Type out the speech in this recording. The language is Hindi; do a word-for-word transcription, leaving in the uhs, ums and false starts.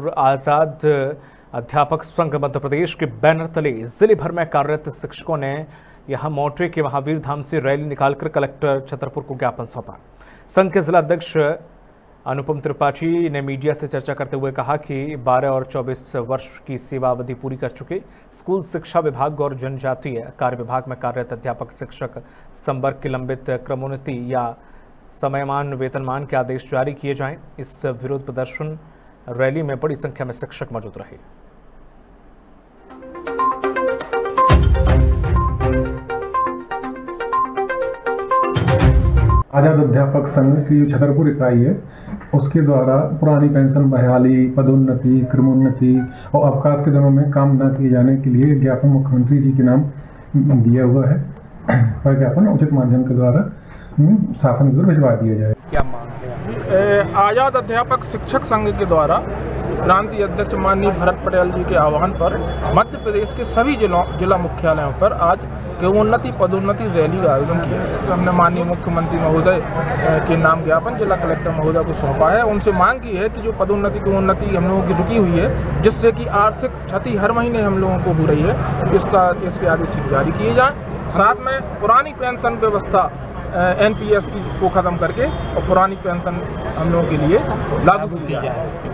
आजाद अध्यापक संघ मध्य प्रदेश के बैनर तले जिले भर में कार्यरत शिक्षकों ने यहां मोटरे के महावीर धाम से रैली निकालकर कलेक्टर छतरपुर को ज्ञापन सौंपा। संघ के जिला अध्यक्ष अनुपम त्रिपाठी ने मीडिया से चर्चा करते हुए कहा कि बारह और चौबीस वर्ष की सेवा अवधि पूरी कर चुके स्कूल शिक्षा विभाग और जनजातीय कार्य विभाग में कार्यरत अध्यापक शिक्षक संवर्ग के लंबित क्रमोन्नति या समयमान वेतनमान के आदेश जारी किए जाएं। इस विरोध प्रदर्शन रैली में बड़ी संख्या में शिक्षक मौजूद रहे। आजाद अध्यापक संघ की छतरपुर इकाई है, उसके द्वारा पुरानी पेंशन बहाली, पदोन्नति, क्रमोन्नति और अवकाश के दिनों में काम न किए जाने के लिए ज्ञापन मुख्यमंत्री जी के नाम दिया हुआ है। वह ज्ञापन उचित माध्यम के द्वारा शासन की ओर भिजवा दिया जाए। क्या आजाद अध्यापक शिक्षक संघ के द्वारा प्रांतीय अध्यक्ष माननीय भरत पटेल जी के आह्वान पर मध्य प्रदेश के सभी जिलों जिला मुख्यालयों पर आज क्रमोन्नति पदोन्नति रैली का आयोजन किया। तो हमने माननीय मुख्यमंत्री महोदय के नाम ज्ञापन जिला कलेक्टर महोदय को सौंपा है। उनसे मांग की है कि जो पदोन्नति क्रमोन्नति हम लोगों की रुकी हुई है, जिससे कि आर्थिक क्षति हर महीने हम लोगों को हो रही है, इसका इसके आदेश जारी किए जाए। साथ में पुरानी पेंशन व्यवस्था एनपीएस की को खत्म करके और पुरानी पेंशन हम लोगों के लिए लागू की जाए।